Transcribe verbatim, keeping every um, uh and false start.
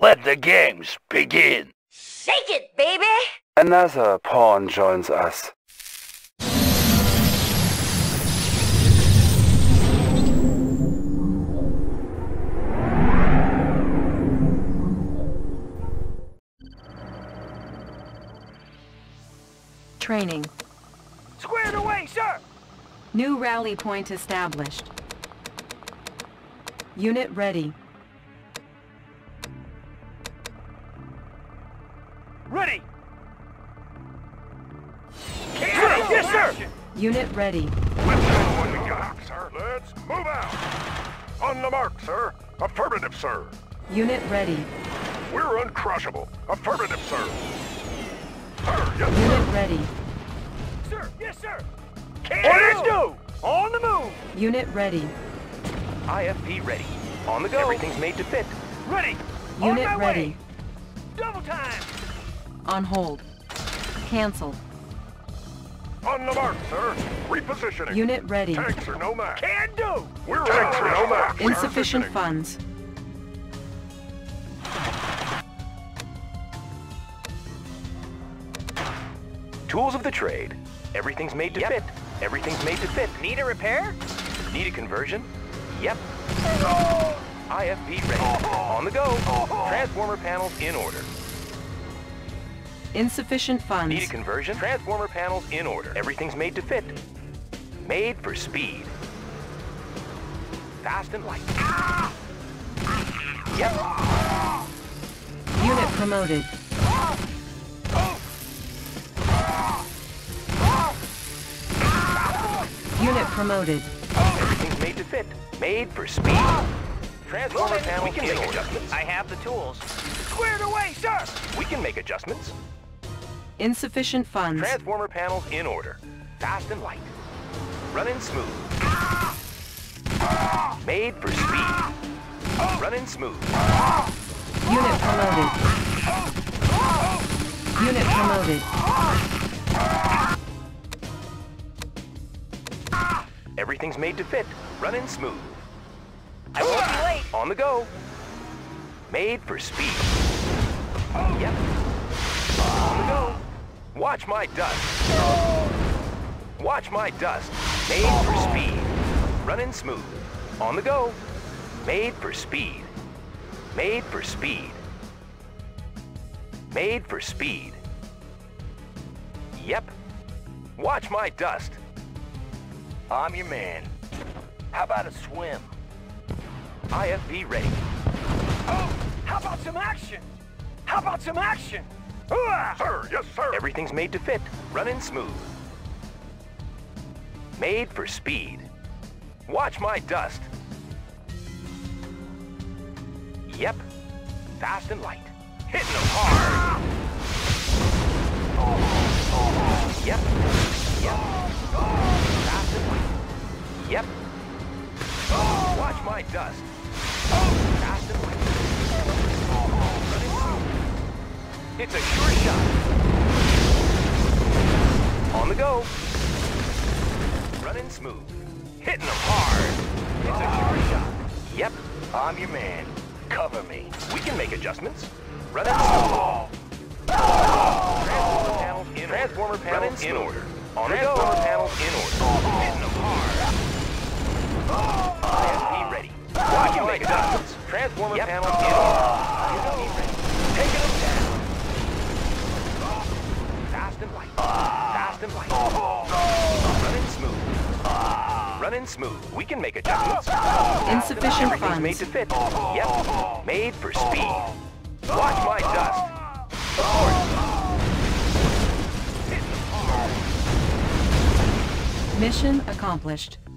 Let the games begin! Shake it, baby! Another pawn joins us. Training. Squared away, sir! New rally point established. Unit ready. Ready! Ready. Yes, sir! Unit ready. Let's show what we got, sir. Let's move out! On the mark, sir. Affirmative, sir. Unit ready. We're uncrushable. Affirmative, sir. Sir, yes, sir. Unit ready. Sir, yes, sir! Let's go! On the move! Unit ready. I F P ready. On the go. Everything's made to fit. Ready! Unit on my ready. Way. Double time! On hold. Cancel. On the mark, sir. Repositioning. Unit ready. Tanks are no match. Can do! We're Tanks are no match. Insufficient funds. Tools of the trade. Everything's made to yep. fit. Everything's made to fit. Need a repair? Need a conversion? Yep. Oh. I F P ready. Oh. On the go. Oh. Transformer panels in order. Insufficient funds. Need a conversion? Transformer panels in order. Everything's made to fit. Made for speed. Fast and light. Ah. Yep. Ah. Unit promoted. Ah. Unit promoted. Everything's made to fit. Made for speed. Transformer panel we can make adjustments. I have the tools. Squared away, sir! We can make adjustments. Insufficient funds. Transformer panels in order. Fast and light. Running smooth. Ah! Ah! Made for speed. Ah! Running smooth. Ah! Unit promoted. Ah! Ah! Unit promoted. Ah! Ah! Everything's made to fit. Running smooth. I won't be late. On the go. Made for speed. Oh, yep. On the go. Watch my dust. Watch my dust. Made for speed. Running smooth. On the go. Made for speed. Made for speed. Made for speed. Yep. Watch my dust. I'm your man. How about a swim? I F V ready. Oh, how about some action? How about some action? Ooh-ah! Sir, yes, sir. Everything's made to fit. Running smooth. Made for speed. Watch my dust. Yep. Fast and light. Hitting them hard. Oh, oh. Yep. Yep. Oh, oh. Yep. Oh, watch my dust. Oh, fast and light. Oh, running. It's a sure shot. On the go. Running smooth. Hitting them hard. It's a sure shot. Yep. I'm your man. Cover me. We can make adjustments. Running oh. smooth. Oh. Transformer panels in Transformer order. Panels in order. On the go. Transformer panels in order. Oh. Hitting them hard. I F P ready. Watch my dust. Transformer yep. panel in order. I F P ready. Taking them down. Fast and light. Fast and light. Running smooth. Running smooth. We can make adjustments. Insufficient funds. Everything's made to fit. Yep. Made for speed. Watch my dust. Of course. Mission accomplished.